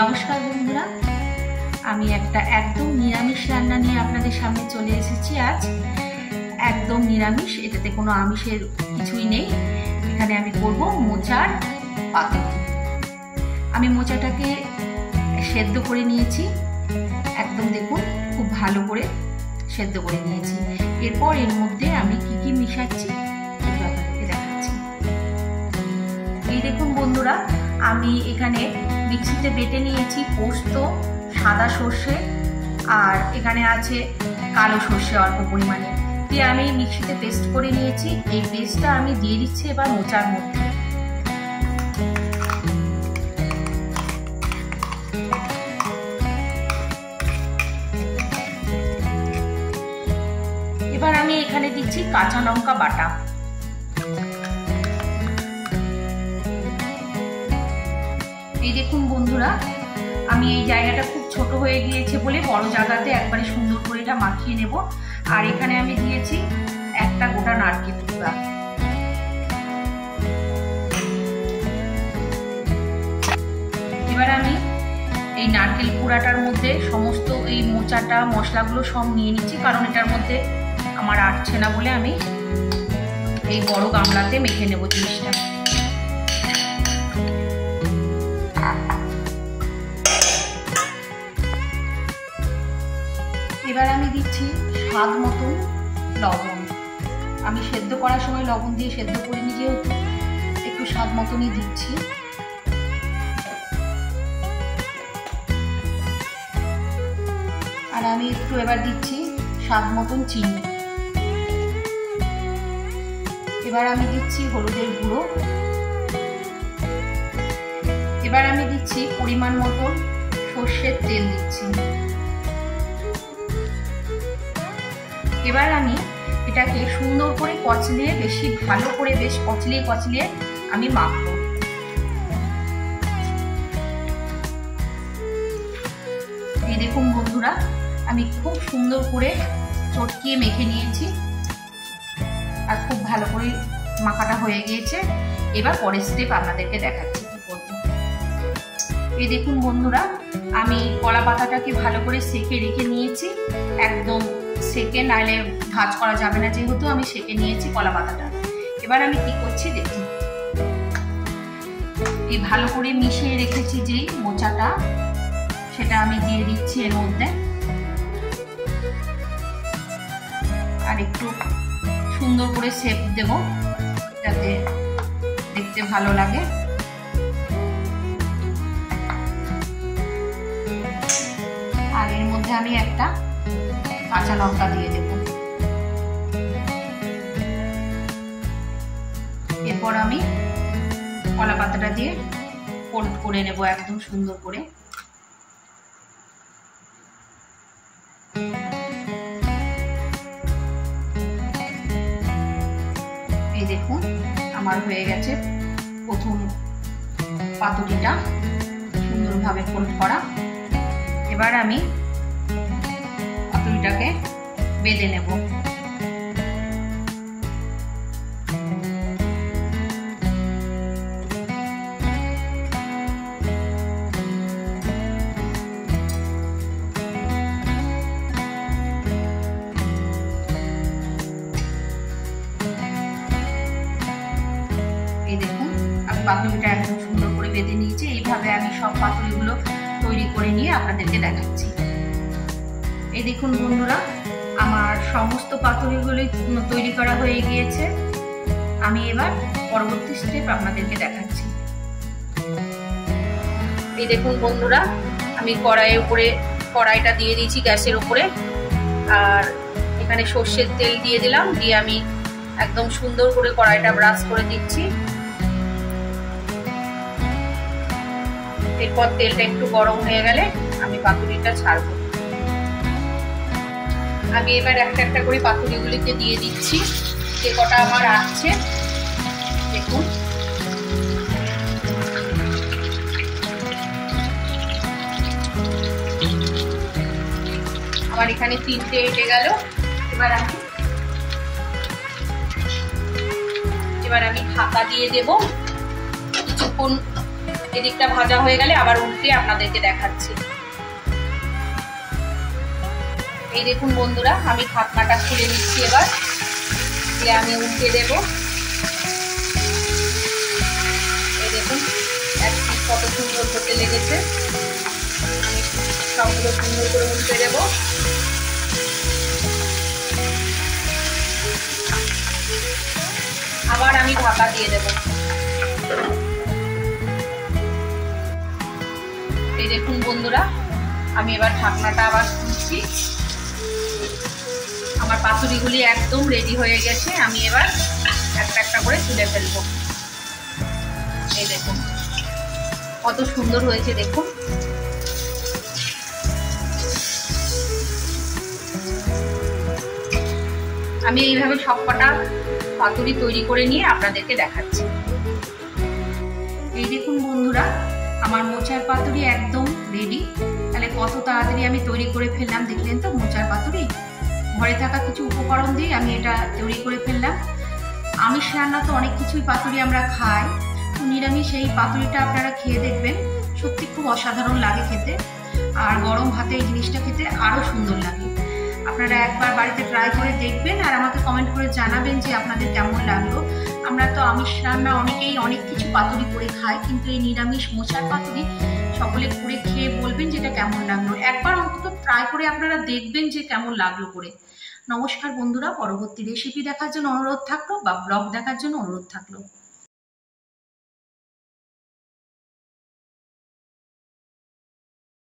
নমস্কার বন্ধুরা, আমি একটা একদম নিরামিষ রান্না নিয়ে আপনাদের সামনে চলে এসেছি। আজ একদম নিরামিষ, এটাতে কোনো আমিষের কিছুই নেই। এখানে আমি করব মোচার পাতুরি। আমি মোচাটাকে সেদ্ধ করে নিয়েছি, একদম দেখুন খুব ভালো করে সেদ্ধ করে নিয়েছি। এরপর এর মধ্যে আমি কি কি মিশাচ্ছি আপনাদেরকে দেখাচ্ছি। এই দেখুন বন্ধুরা, আমি এখানে মিক্সিতে বেটে নিয়েছি পোস্ত, সাদা সর্ষে, আর এখানে আছে কালো সর্ষে অল্প পরিমাণে দিয়ে আমি মিক্সিতে পেস্ট করে নিয়েছি। এই পেস্টটা আমি দিয়ে দিচ্ছি এবার মোচার মধ্যে। এবার আমি এখানে দিচ্ছি কাঁচা লঙ্কা বাটা, এই দেখুন বন্ধুরা। আমি এই জায়গাটা খুব ছোট হয়ে গিয়েছে বলে বড় জায়গাতে একবারে সুন্দর করে এটা মাখিয়ে নেব। আর এখানে আমি দিয়েছি একটা গোটা নারকেল টুকরা। এবার আমি এই নারকেল কুড়াটার মধ্যে সমস্ত এই মোচাটা মশলাগুলো সব নিয়ে নিচ্ছি, কারণ এটার মধ্যে আমার আটছে না বলে আমি এই বড় গামলাতে মেখে নেব জিনিসটা। এবার আমি দিচ্ছি স্বাদ মতন লবণ। আমি সেদ্ধ করার সময় লবণ দিয়ে সেদ্ধ করিনি, যেহেতু একটু স্বাদ মতনই দিচ্ছি। আর আমি একটু এবার দিচ্ছি স্বাদ মতন চিনি। এবার আমি দিচ্ছি হলুদের গুঁড়ো। এবার আমি দিচ্ছি পরিমাণ মতন সর্ষের তেল দিচ্ছি। এবার আমি এটাকে সুন্দর করে কচলিয়ে, বেশি ভালো করে বেশ কচলিয়ে কচলিয়ে আমি মাখবো। এই দেখুন বন্ধুরা, আমি খুব সুন্দর করে চটকিয়ে মেখে নিয়েছি আর খুব ভালো করে মাখাটা হয়ে গিয়েছে। এবার পরের স্টেপ আপনাদেরকে দেখাচ্ছি কি করব। এই দেখুন বন্ধুরা, আমি কলা পাতাটাকে ভালো করে সেঁকে রেখে নিয়েছি। একদম সেঁকে, নাহলে ভাঁজ করা যাবে না, যেহেতু আমি সেঁকে নিয়েছি কলা পাতাটা। এবার আমি কি করছি দেখুন, এই ভালো করে মিশিয়ে রেখেছি যেই মোচাটা, সেটা আমি দিয়ে দিচ্ছি এর মধ্যে। আর একটু সুন্দর করে শেপ দেব যাতে দেখতে ভালো লাগে। আর এর মধ্যে আমি একটা কাঁচা লঙ্কা দিয়ে দেব। এরপর আমি কলা পাতাটা দিয়ে ফোল্ড করে নেব একদম সুন্দর করে। এই দেখুন আমার হয়ে গেছে প্রথম পাতুরিটা সুন্দরভাবে ফোল্ড করা। এবার আমি পাতুরিটাকে বেঁধে নেব। এই দেখুন আমি পাতুরিটা একদম সুন্দর করে বেঁধে নিয়েছি। এইভাবে আমি সব পাতুরিগুলো তৈরি করে নিয়ে আপনাদেরকে দেখাচ্ছি। এই দেখুন বন্ধুরা, আমার সমস্ত পাতুরিগুলো তৈরি করা হয়ে গিয়েছে। আমি এবার পরবর্তী স্টেপ আপনাদেরকে দেখাচ্ছি। এই দেখুন বন্ধুরা, আমি কড়াইয়ের উপরে কড়াইটা দিয়ে দিয়েছি গ্যাসের উপরে, আর এখানে সর্ষের তেল দিয়ে দিলাম। দিয়ে আমি একদম সুন্দর করে কড়াইটা ব্রাশ করে দিচ্ছি। এরপর তেলটা একটু গরম হয়ে গেলে আমি পাতুরিটা ছাড়বো। আমি এবার একটা একটা করে পাতুরিগুলিকে দিয়ে দিচ্ছি, যে কটা আমার আসছে দেখুন। আমার এখানে তিনটে এটে গেল। এবার আমি ঢাকা দিয়ে দেব, কিছুক্ষণ এদিকটা ভাজা হয়ে গেলে আবার উল্টে আপনাদেরকে দেখাচ্ছি। এই দেখুন বন্ধুরা, আমি ঢাকনাটা খুলে নিচ্ছি, এবার দিয়ে আমি উল্টে দেব। এই দেখুন এক পিস কত সুন্দর হতে লেগেছে। আমি সবগুলো সুন্দর করে উল্টে দেবো। আবার আমি ঢাকা দিয়ে দেব। এই দেখুন বন্ধুরা, আমি এবার ঢাকনাটা আবার খুলছি। আমার পাতুরিগুলি একদম রেডি হয়ে গেছে। আমি এবার একটা একটা করে তুলে ফেলবো। এই দেখুন কত সুন্দর হয়েছে, দেখুন। আমি এইভাবে সবকটা পাতুরি তৈরি করে নিয়ে আপনাদেরকে দেখাচ্ছি। এই দেখুন বন্ধুরা, আমার মোচার পাতুরি একদম রেডি। তাহলে কত তাড়াতাড়ি আমি তৈরি করে ফেললাম, দেখলেন তো মোচার পাতুরি। ঘরে থাকা কিছু উপকরণ দিয়ে আমি এটা তৈরি করে ফেললাম। আমিষ রান্না তো অনেক কিছুই পাতুরি আমরা খাই, তো নিরামিষ এই পাতুরিটা আপনারা খেয়ে দেখবেন, সত্যি খুব অসাধারণ লাগে খেতে। আর গরম ভাতে এই জিনিসটা খেতে আরও সুন্দর লাগে। আপনারা একবার বাড়িতে ট্রাই করে দেখবেন আর আমাকে কমেন্ট করে জানাবেন যে আপনাদের কেমন লাগলো। আমরা তো আমিষ রান্না অনেকেই অনেক কিছু পাতুরি করে খাই, কিন্তু এই নিরামিষ মোচার পাতুরি সকলে করে খেয়ে বলবেন যেটা কেমন লাগলো। একবার অন্তত ট্রাই করে আপনারা দেখবেন যে কেমন লাগলো করে। নমস্কার বন্ধুরা, পরবর্তী রেসিপি দেখার জন্য অনুরোধ থাকলো বা ব্লগ দেখার জন্য অনুরোধ থাকলো।